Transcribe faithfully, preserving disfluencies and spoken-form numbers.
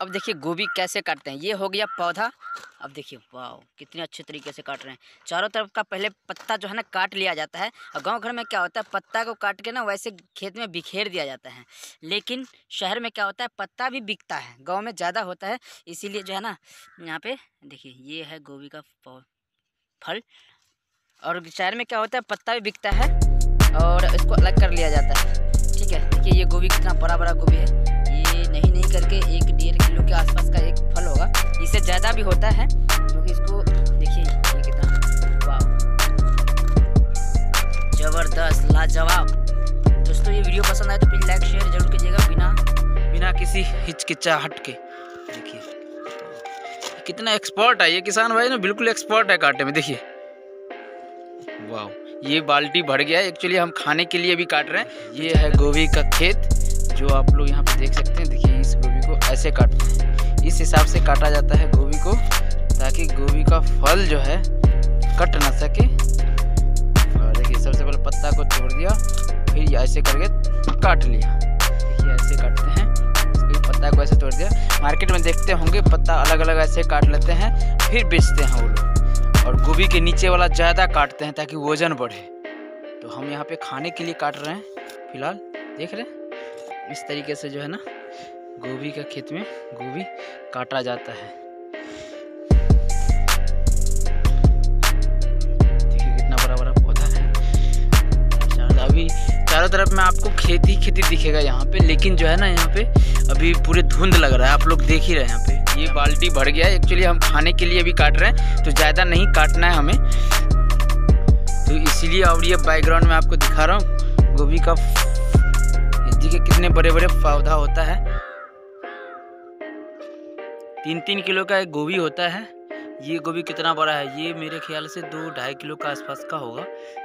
अब देखिए गोभी कैसे काटते हैं। ये हो गया पौधा। अब देखिए वाह कितने अच्छे तरीके से काट रहे हैं। चारों तरफ का पहले पत्ता जो है ना काट लिया जाता है। और गांव घर में क्या होता है, पत्ता को काट के ना वैसे खेत में बिखेर दिया जाता है। लेकिन शहर में क्या होता है, पत्ता भी बिकता है, गांव में ज़्यादा होता है। इसीलिए जो है ना यहाँ पे देखिए ये है गोभी का फल। और शहर में क्या होता है, पत्ता भी बिकता है और इसको अलग कर लिया जाता है। ठीक है, देखिए ये गोभी कितना बड़ा बड़ा गोभी है। ये नहीं नहीं करके एक डेढ़ किलो के आसपास का एक फल होगा, इससे ज़्यादा भी होता है क्योंकि इसको देखिए ये कितना वाह जबरदस्त लाजवाब। दोस्तों ये वीडियो पसंद आए तो प्लीज़ लाइक शेयर जरूर कीजिएगा बिना बिना किसी हिचकिचाहट के। देखिए कितना एक्सपर्ट है ये किसान भाई ना, बिल्कुल एक्सपर्ट है काटे में। देखिए वाह ये बाल्टी भर गया है, एक्चुअली हम खाने के लिए भी काट रहे हैं। ये है गोभी का खेत जो आप लोग यहाँ पे देख सकते हैं। देखिए इस गोभी को ऐसे काटते हैं, इस हिसाब से काटा जाता है गोभी को ताकि गोभी का फल जो है कट ना सके। और देखिए सबसे पहले पत्ता को तोड़ दिया, फिर ऐसे करके काट लिया। देखिए ऐसे काटते हैं, फिर पत्ता को ऐसे तोड़ दिया। मार्केट में देखते होंगे पत्ता अलग अलग ऐसे काट लेते हैं फिर बेचते हैं वो लोग। और गोभी के नीचे वाला ज़्यादा काटते हैं ताकि वजन बढ़े। तो हम यहाँ पे खाने के लिए काट रहे हैं फिलहाल, देख रहे हैं। इस तरीके से जो है ना गोभी का खेत में गोभी काटा जाता है। देखिए कितना बड़ा बड़ा पौधा है। अभी चारों तरफ में आपको खेती खेती दिखेगा यहाँ पे, लेकिन जो है ना यहाँ पे अभी पूरे धुंध लग रहा है, आप लोग देख ही रहे हैं। यहाँ पे ये बाल्टी भर गया है, एक्चुअली हम खाने के लिए भी काट रहे हैं तो ज़्यादा नहीं काटना है हमें, तो इसीलिए। और ये बैकग्राउंड में आपको दिखा रहा हूँ गोभी का, देखिए कितने बड़े बड़े पौधा होता है। तीन तीन किलो का एक गोभी होता है। ये गोभी कितना बड़ा है, ये मेरे ख्याल से दो ढाई किलो का आसपास का होगा।